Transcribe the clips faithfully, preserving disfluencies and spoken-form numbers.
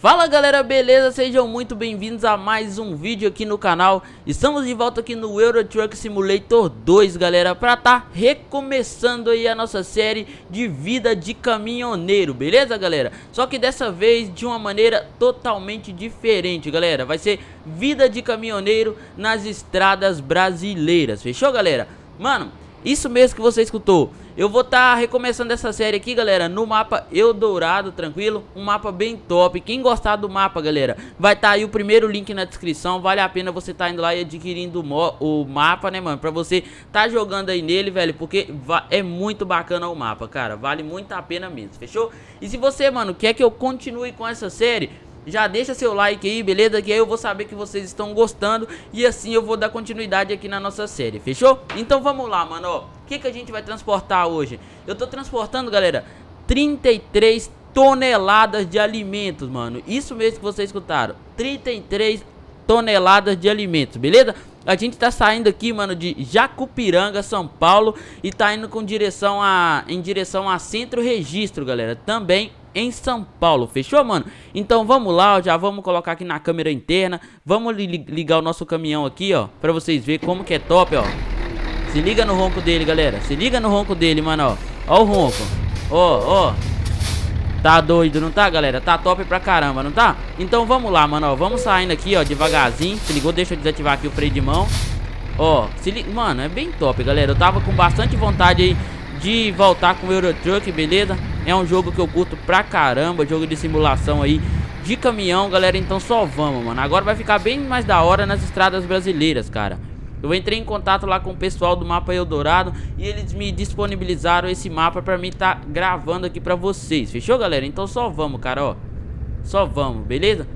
Fala galera, beleza? Sejam muito bem-vindos a mais um vídeo aqui no canal. Estamos de volta aqui no Euro Truck Simulator dois, galera, pra tá recomeçando aí a nossa série de vida de caminhoneiro, beleza, galera? Só que dessa vez de uma maneira totalmente diferente, galera. Vai ser vida de caminhoneiro nas estradas brasileiras, fechou, galera? Mano, isso mesmo que você escutou. Eu vou estar tá recomeçando essa série aqui, galera, no mapa Eldorado, tranquilo? Um mapa bem top. Quem gostar do mapa, galera, vai estar tá aí o primeiro link na descrição. Vale a pena você estar tá indo lá e adquirindo o mapa, né, mano? Pra você estar tá jogando aí nele, velho, porque é muito bacana o mapa, cara. Vale muito a pena mesmo, fechou? E se você, mano, quer que eu continue com essa série, já deixa seu like aí, beleza? Que aí eu vou saber que vocês estão gostando e assim eu vou dar continuidade aqui na nossa série, fechou? Então vamos lá, mano, ó. O que que a gente vai transportar hoje? Eu tô transportando, galera, trinta e três toneladas de alimentos, mano. Isso mesmo que vocês escutaram, trinta e três toneladas de alimentos, beleza? A gente tá saindo aqui, mano, de Jacupiranga, São Paulo, e tá indo com direção a, em direção a Centro Registro, galera, também em São Paulo, fechou, mano? Então vamos lá, ó, já vamos colocar aqui na câmera interna. Vamos li ligar o nosso caminhão aqui, ó, pra vocês verem como que é top, ó. Se liga no ronco dele, galera. Se liga no ronco dele, mano, ó. Ó o ronco, ó, ó. Tá doido, não tá, galera? Tá top pra caramba, não tá? Então vamos lá, mano, ó. Vamos saindo aqui, ó, devagarzinho. Se ligou? Deixa eu desativar aqui o freio de mão. Ó, se liga, mano, é bem top, galera. Eu tava com bastante vontade aí de voltar com o Euro Truck, beleza? É um jogo que eu curto pra caramba, jogo de simulação aí de caminhão, galera. Então só vamos, mano. Agora vai ficar bem mais da hora nas estradas brasileiras, cara. Eu entrei em contato lá com o pessoal do mapa Eldorado e eles me disponibilizaram esse mapa pra mim tá gravando aqui pra vocês, fechou, galera? Então só vamos, cara, ó. Só vamos, beleza?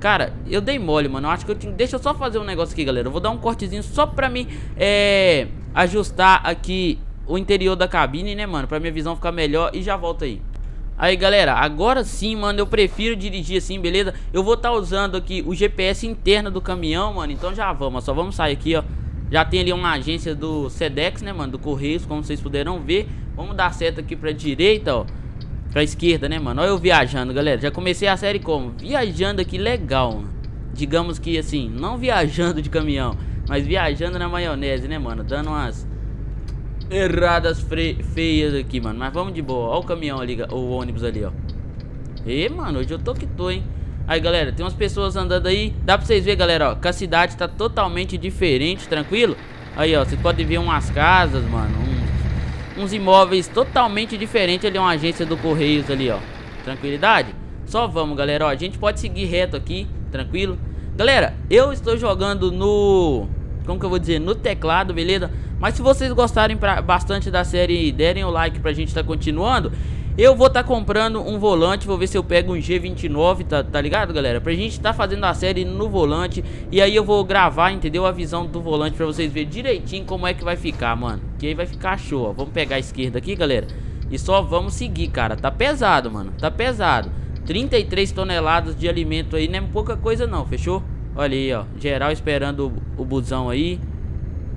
Cara, eu dei mole, mano. Eu acho que eu tinha... Deixa eu só fazer um negócio aqui, galera. Eu vou dar um cortezinho só pra mim é... ajustar aqui o interior da cabine, né, mano? Pra minha visão ficar melhor e já volto aí. Aí, galera, agora sim, mano, eu prefiro dirigir assim, beleza? Eu vou estar tá usando aqui o G P S interno do caminhão, mano. Então já vamos, só vamos sair aqui, ó. Já tem ali uma agência do Sedex, né, mano? Do Correios, como vocês puderam ver. Vamos dar seta aqui pra direita, ó. Pra esquerda, né, mano? Olha eu viajando, galera. Já comecei a série como? Viajando aqui, legal, mano. Digamos que, assim, não viajando de caminhão, mas viajando na maionese, né, mano? Dando umas erradas feias aqui, mano. Mas vamos de boa. Olha o caminhão ali, o ônibus ali, ó. E, mano, hoje eu tô que tô, hein? Aí, galera, tem umas pessoas andando aí. Dá pra vocês verem, galera, ó, que a cidade tá totalmente diferente, tranquilo? Aí, ó, vocês podem ver umas casas, mano, um, uns imóveis totalmente diferentes. Ali é uma agência do Correios ali, ó. Tranquilidade? Só vamos, galera, ó. A gente pode seguir reto aqui, tranquilo? Galera, eu estou jogando no... Como que eu vou dizer? No teclado, beleza? Mas se vocês gostarem pra, bastante da série e derem o like pra gente tá continuando, eu vou tá comprando um volante. Vou ver se eu pego um G vinte e nove, tá, tá ligado, galera? Pra gente tá fazendo a série no volante. E aí eu vou gravar, entendeu? A visão do volante pra vocês verem direitinho como é que vai ficar, mano. Que aí vai ficar show, ó. Vamos pegar a esquerda aqui, galera. E só vamos seguir, cara. Tá pesado, mano. Tá pesado. trinta e três toneladas de alimento aí. Não é pouca coisa não, fechou? Olha aí, ó. Geral esperando o, o busão aí.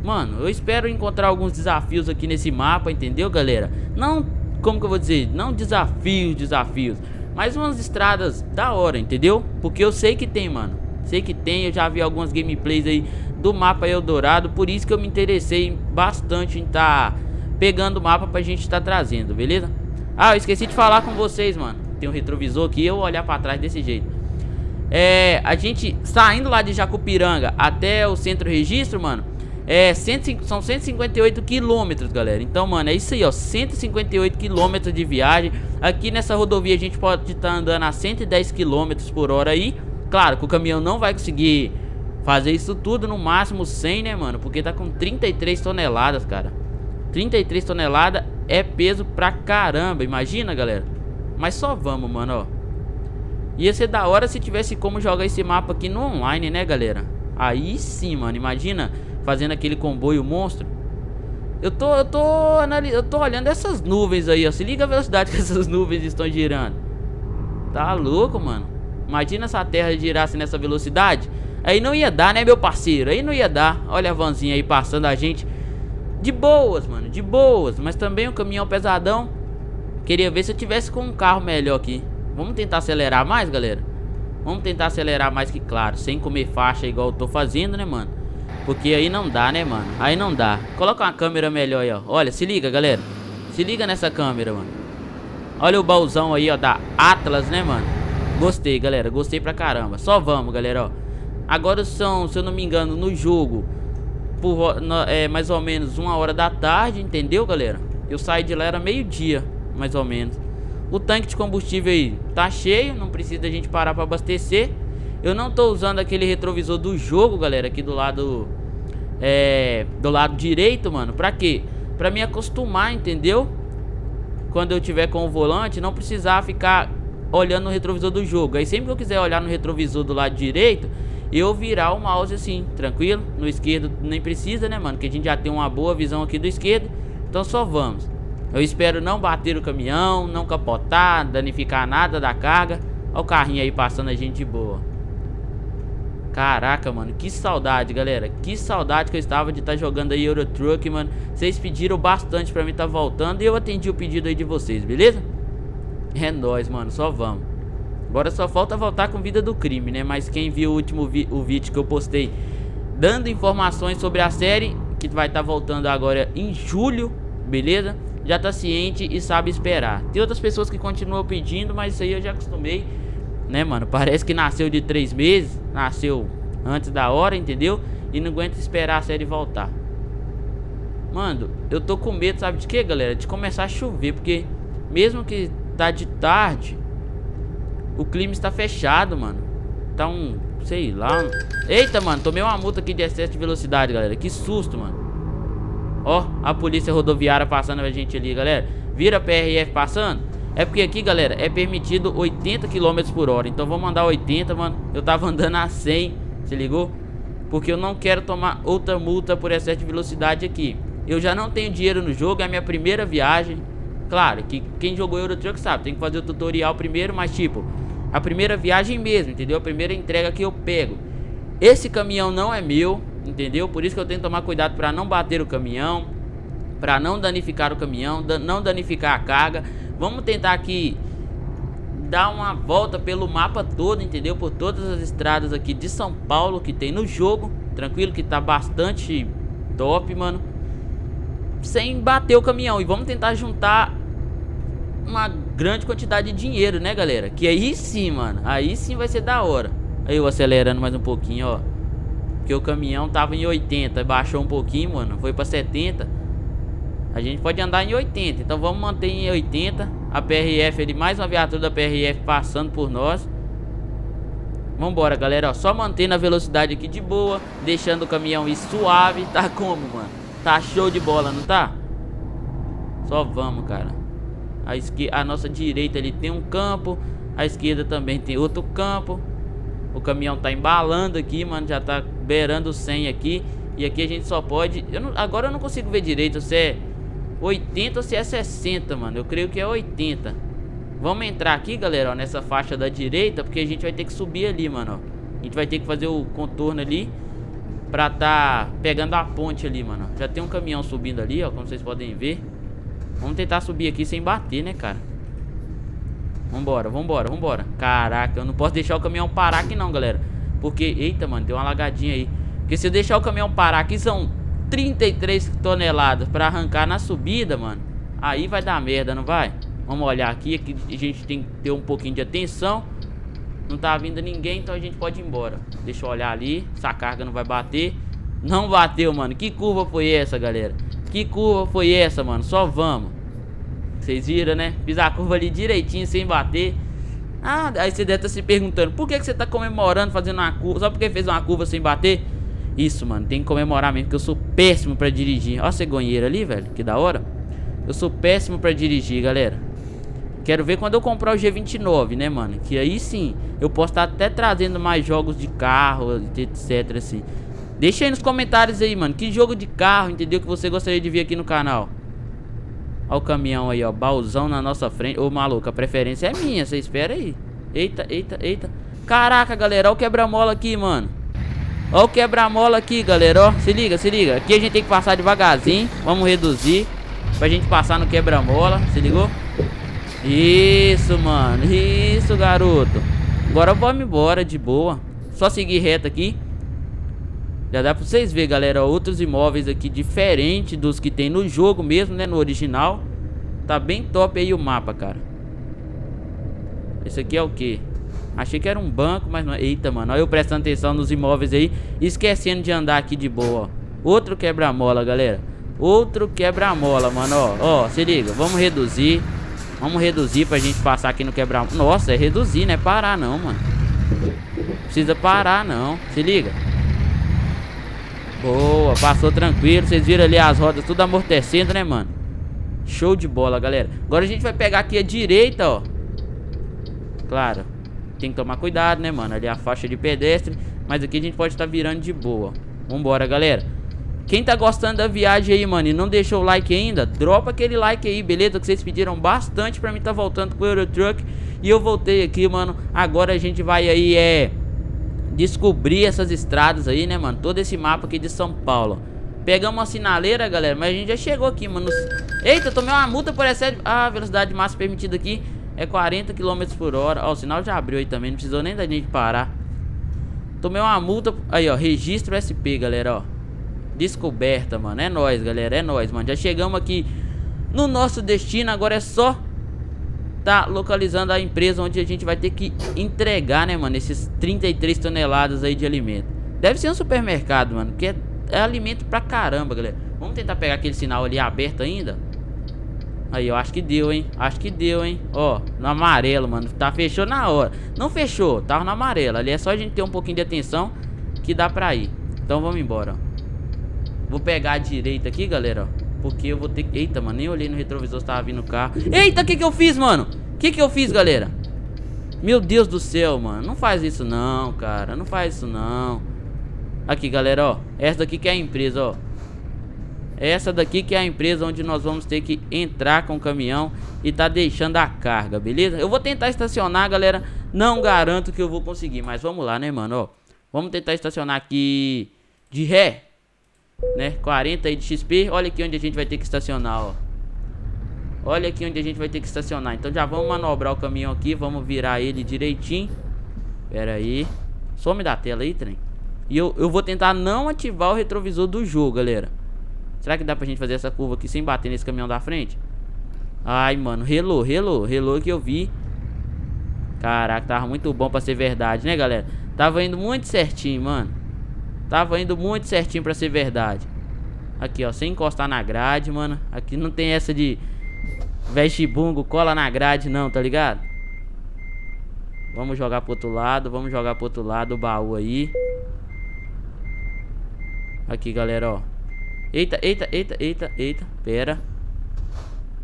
Mano, eu espero encontrar alguns desafios aqui nesse mapa, entendeu, galera? Não, como que eu vou dizer? Não desafios, desafios. Mas umas estradas da hora, entendeu? Porque eu sei que tem, mano. Sei que tem, eu já vi algumas gameplays aí do mapa Eldorado. Por isso que eu me interessei bastante em tá pegando o mapa pra gente tá trazendo, beleza? Ah, eu esqueci de falar com vocês, mano. Tem um retrovisor aqui, eu olhar pra trás desse jeito. É, a gente saindo lá de Jacupiranga até o Centro Registro, mano, é, são cento e cinquenta e oito quilômetros, galera. Então, mano, é isso aí, ó, cento e cinquenta e oito quilômetros de viagem. Aqui nessa rodovia a gente pode estar andando a cento e dez quilômetros por hora aí. Claro que o caminhão não vai conseguir fazer isso tudo, no máximo cem, né, mano? Porque tá com trinta e três toneladas, cara. Trinta e três toneladas é peso pra caramba, imagina, galera. Mas só vamos, mano, ó. Ia ser da hora se tivesse como jogar esse mapa aqui no online, né, galera? Aí sim, mano, imagina fazendo aquele comboio monstro. Eu tô, eu tô, analis... eu tô olhando essas nuvens aí, ó. Se liga a velocidade que essas nuvens estão girando. Tá louco, mano? Imagina essa terra girasse nessa velocidade. Aí não ia dar, né, meu parceiro? Aí não ia dar. Olha a vanzinha aí passando a gente. De boas, mano, de boas. Mas também o caminhão pesadão. Queria ver se eu tivesse com um carro melhor aqui. Vamos tentar acelerar mais, galera. Vamos tentar acelerar mais que claro, sem comer faixa igual eu tô fazendo, né, mano? Porque aí não dá, né, mano? Aí não dá. Coloca uma câmera melhor aí, ó. Olha, se liga, galera. Se liga nessa câmera, mano. Olha o baúzão aí, ó, da Atlas, né, mano? Gostei, galera. Gostei pra caramba. Só vamos, galera, ó. Agora são, se eu não me engano, no jogo, por é, mais ou menos uma hora da tarde, entendeu, galera? Eu saí de lá, era meio-dia, mais ou menos. O tanque de combustível aí tá cheio, não precisa a gente parar pra abastecer. Eu não tô usando aquele retrovisor do jogo, galera, aqui do lado é, do lado direito, mano. Pra quê? Pra me acostumar, entendeu? Quando eu tiver com o volante, não precisar ficar olhando no retrovisor do jogo. Aí sempre que eu quiser olhar no retrovisor do lado direito, eu virar o mouse assim, tranquilo. No esquerdo nem precisa, né, mano? Que a gente já tem uma boa visão aqui do esquerdo. Então só vamos. Eu espero não bater o caminhão, não capotar, danificar nada da carga. Olha o carrinho aí passando a gente de boa. Caraca, mano, que saudade, galera. Que saudade que eu estava de estar tá jogando aí Euro Truck, mano. Vocês pediram bastante pra mim estar tá voltando e eu atendi o pedido aí de vocês, beleza? É nóis, mano, só vamos. Agora só falta voltar com vida do crime, né? Mas quem viu o último vi o vídeo que eu postei dando informações sobre a série, que vai estar tá voltando agora em julho, beleza? Já tá ciente e sabe esperar. Tem outras pessoas que continuam pedindo, mas isso aí eu já acostumei, né, mano? Parece que nasceu de três meses, nasceu antes da hora, entendeu? E não aguenta esperar a série voltar. Mano, eu tô com medo, sabe de quê, galera? De começar a chover, porque mesmo que tá de tarde, o clima está fechado, mano. Tá um, sei lá um... Eita, mano, tomei uma multa aqui de excesso de velocidade, galera. Que susto, mano. Ó, a polícia rodoviária passando a gente ali, galera. Vira P R F passando. É porque aqui, galera, é permitido oitenta quilômetros por hora. Então vou mandar oitenta, mano. Eu tava andando a cem, se ligou? Porque eu não quero tomar outra multa por excesso de velocidade aqui. Eu já não tenho dinheiro no jogo, é a minha primeira viagem. Claro, que quem jogou Euro Truck sabe, tem que fazer o tutorial primeiro, mas tipo, a primeira viagem mesmo, entendeu? A primeira entrega que eu pego. Esse caminhão não é meu, entendeu? Por isso que eu tenho que tomar cuidado pra não bater o caminhão, pra não danificar o caminhão, da não danificar a carga. Vamos tentar aqui dar uma volta pelo mapa todo, entendeu? Por todas as estradas aqui de São Paulo que tem no jogo. Tranquilo, que tá bastante top, mano. Sem bater o caminhão. E vamos tentar juntar uma grande quantidade de dinheiro, né, galera? Que aí sim, mano, aí sim vai ser da hora. Aí eu acelerando mais um pouquinho, ó. Porque o caminhão tava em oitenta, baixou um pouquinho, mano, foi pra setenta. A gente pode andar em oitenta, então vamos manter em oitenta. A P R F ali, mais uma viatura da P R F passando por nós. Vambora, galera, ó, só mantendo a velocidade aqui de boa, deixando o caminhão ir suave. Tá como, mano? Tá show de bola, não tá? Só vamos, cara. A, esquer... a nossa direita ali tem um campo, a esquerda também tem outro campo. O caminhão tá embalando aqui, mano. Já tá beirando cem aqui. E aqui a gente só pode... Eu não... Agora eu não consigo ver direito se é oitenta ou se é sessenta, mano. Eu creio que é oitenta. Vamos entrar aqui, galera, ó, nessa faixa da direita, porque a gente vai ter que subir ali, mano, ó. A gente vai ter que fazer o contorno ali pra tá pegando a ponte ali, mano. Já tem um caminhão subindo ali, ó, como vocês podem ver. Vamos tentar subir aqui sem bater, né, cara? Vambora, vambora, vambora. Caraca, eu não posso deixar o caminhão parar aqui não, galera. Porque, eita, mano, deu uma lagadinha aí. Porque se eu deixar o caminhão parar aqui, são trinta e três toneladas pra arrancar na subida, mano. Aí vai dar merda, não vai? Vamos olhar aqui, aqui a gente tem que ter um pouquinho de atenção. Não tá vindo ninguém, então a gente pode ir embora. Deixa eu olhar ali, essa carga não vai bater. Não bateu, mano. Que curva foi essa, galera? Que curva foi essa, mano? Só vamos. Vocês viram, né? Fiz a curva ali direitinho, sem bater. Ah, aí você deve estar se perguntando, por que que você tá comemorando fazendo uma curva? Só porque fez uma curva sem bater? Isso, mano, tem que comemorar mesmo, porque eu sou péssimo pra dirigir. Ó a cegonheira ali, velho, que da hora. Eu sou péssimo pra dirigir, galera. Quero ver quando eu comprar o G vinte e nove, né, mano? Que aí sim, eu posso estar até trazendo mais jogos de carro, etc, assim. Deixa aí nos comentários aí, mano, que jogo de carro, entendeu, que você gostaria de ver aqui no canal. Olha o caminhão aí, ó, baúzão na nossa frente. Ô, maluco, a preferência é minha, você espera aí. Eita, eita, eita. Caraca, galera, olha o quebra-mola aqui, mano. Olha o quebra-mola aqui, galera, ó. Se liga, se liga, aqui a gente tem que passar devagarzinho. Vamos reduzir pra gente passar no quebra-mola, se ligou? Isso, mano, isso, garoto. Agora vamos embora de boa. Só seguir reto aqui. Já dá pra vocês verem, galera, outros imóveis aqui diferente dos que tem no jogo mesmo, né, no original. Tá bem top aí o mapa, cara. Esse aqui é o quê? Achei que era um banco, mas não. Eita, mano, olha eu prestando atenção nos imóveis aí, esquecendo de andar aqui de boa, ó. Outro quebra-mola, galera. Outro quebra-mola, mano, ó. Ó, se liga, vamos reduzir. Vamos reduzir pra gente passar aqui no quebra-mola. Nossa, é reduzir, não é parar não, mano. Não precisa parar não, se liga. Boa, passou tranquilo. Vocês viram ali as rodas tudo amortecendo, né, mano? Show de bola, galera. Agora a gente vai pegar aqui a direita, ó. Claro, tem que tomar cuidado, né, mano? Ali a faixa de pedestre. Mas aqui a gente pode estar virando de boa. Vambora, galera. Quem tá gostando da viagem aí, mano, e não deixou o like ainda, dropa aquele like aí, beleza? Que vocês pediram bastante pra mim tá voltando com o Euro Truck. E eu voltei aqui, mano. Agora a gente vai aí, é... descobrir essas estradas aí, né, mano? Todo esse mapa aqui de São Paulo. Pegamos uma sinaleira, galera, mas a gente já chegou aqui, mano. Eita, tomei uma multa por excesso. Ah, a velocidade máxima permitida aqui é quarenta quilômetros por hora. Ó, o sinal já abriu aí também, não precisou nem da gente parar. Tomei uma multa. Aí, ó, registro S P, galera, ó. Descoberta, mano. É nóis, galera, é nóis, mano. Já chegamos aqui no nosso destino. Agora é só... tá localizando a empresa onde a gente vai ter que entregar, né, mano, esses trinta e três toneladas aí de alimento. Deve ser um supermercado, mano, que é, é alimento pra caramba, galera. Vamos tentar pegar aquele sinal ali aberto ainda. Aí, eu acho que deu, hein. Acho que deu, hein. Ó, no amarelo, mano. Tá, fechou na hora. Não fechou, tava no amarelo. Ali é só a gente ter um pouquinho de atenção que dá pra ir. Então vamos embora, ó. Vou pegar a direita aqui, galera, ó. Porque eu vou ter que... Eita, mano, nem olhei no retrovisor se tava vindo o carro. Eita, o que que eu fiz, mano? O que que eu fiz, galera? Meu Deus do céu, mano. Não faz isso não, cara. Não faz isso não. Aqui, galera, ó. Essa daqui que é a empresa, ó. Essa daqui que é a empresa onde nós vamos ter que entrar com o caminhão e tá deixando a carga, beleza? Eu vou tentar estacionar, galera. Não garanto que eu vou conseguir, mas vamos lá, né, mano, ó. Vamos tentar estacionar aqui de ré, né, quarenta aí de X P. Olha aqui onde a gente vai ter que estacionar, ó. Olha aqui onde a gente vai ter que estacionar. Então já vamos manobrar o caminhão aqui. Vamos virar ele direitinho. Pera aí. Some da tela aí, trem. E eu, eu vou tentar não ativar o retrovisor do jogo, galera. Será que dá pra gente fazer essa curva aqui sem bater nesse caminhão da frente? Ai, mano, relou, relou, relou que eu vi. Caraca, tava muito bom pra ser verdade, né, galera? Tava indo muito certinho, mano. Tava indo muito certinho pra ser verdade. Aqui, ó, sem encostar na grade, mano. Aqui não tem essa de vestibungo, cola na grade não, tá ligado? Vamos jogar pro outro lado. Vamos jogar pro outro lado o baú aí. Aqui, galera, ó. Eita, eita, eita, eita, eita. Pera.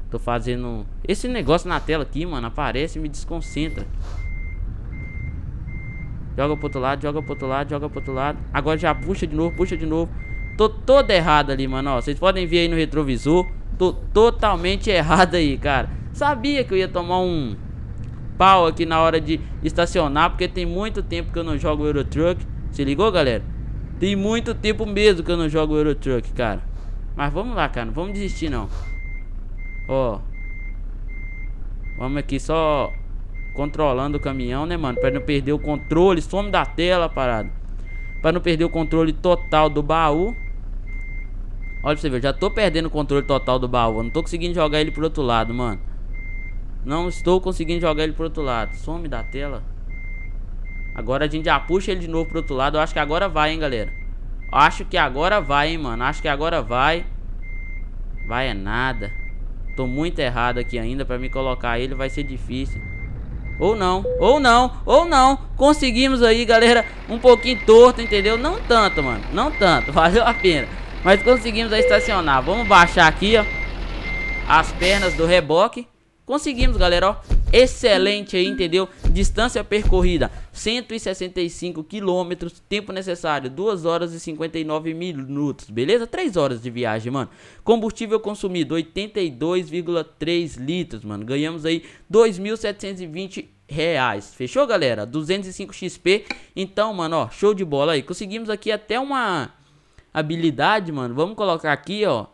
Tô fazendo... esse negócio na tela aqui, mano, aparece e me desconcentra. Joga pro outro lado, joga pro outro lado, joga pro outro lado. Agora já puxa de novo, puxa de novo. Tô todo errado ali, mano, ó. Vocês podem ver aí no retrovisor. Tô totalmente errado aí, cara. Sabia que eu ia tomar um pau aqui na hora de estacionar, porque tem muito tempo que eu não jogo Euro Truck. Se ligou, galera? Tem muito tempo mesmo que eu não jogo Euro Truck, cara. Mas vamos lá, cara, não vamos desistir não. Ó, vamos aqui só... controlando o caminhão, né, mano? Pra não perder o controle. Some da tela, parado. Pra não perder o controle total do baú. Olha pra você ver, eu já tô perdendo o controle total do baú. Eu não tô conseguindo jogar ele pro outro lado, mano. Não estou conseguindo jogar ele pro outro lado. Some da tela. Agora a gente já puxa ele de novo pro outro lado. Eu acho que agora vai, hein, galera. Acho que agora vai, hein, mano. Acho que agora vai. Vai é nada. Tô muito errado aqui ainda. Pra me colocar ele vai ser difícil. Ou não, ou não, ou não. Conseguimos aí, galera, um pouquinho torto, entendeu? Não tanto, mano, não tanto, valeu a pena. Mas conseguimos aí estacionar. Vamos baixar aqui, ó, as pernas do reboque. Conseguimos, galera, ó. Excelente aí, entendeu? Distância percorrida, cento e sessenta e cinco quilômetros. Tempo necessário, duas horas e cinquenta e nove minutos, beleza? três horas de viagem, mano. Combustível consumido, oitenta e dois vírgula três litros, mano. Ganhamos aí dois mil setecentos e vinte reais, fechou, galera? duzentos e cinco X P, então, mano, ó, show de bola aí. Conseguimos aqui até uma habilidade, mano. Vamos colocar aqui, ó.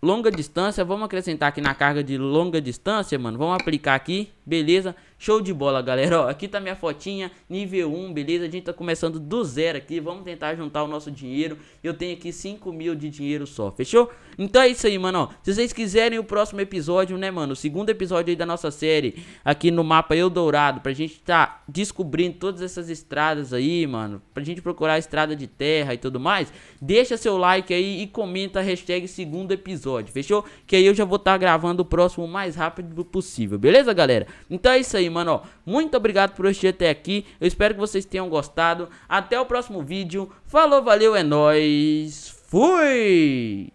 Longa distância, vamos acrescentar aqui na carga de longa distância, mano. Vamos aplicar aqui, beleza? Show de bola, galera. Ó, aqui tá minha fotinha, nível um, beleza? A gente tá começando do zero aqui, vamos tentar juntar o nosso dinheiro. Eu tenho aqui cinco mil de dinheiro só, fechou? Então é isso aí, mano, ó. Se vocês quiserem o próximo episódio, né, mano, o segundo episódio aí da nossa série, aqui no mapa Eldorado, pra gente tá descobrindo todas essas estradas aí, mano, pra gente procurar a estrada de terra e tudo mais, deixa seu like aí e comenta a hashtag segundo episódio, fechou? Que aí eu já vou estar tá gravando o próximo o mais rápido possível, beleza, galera? Então é isso aí, mano, ó. Muito obrigado por assistir até aqui, eu espero que vocês tenham gostado, até o próximo vídeo, falou, valeu, é nóis, fui!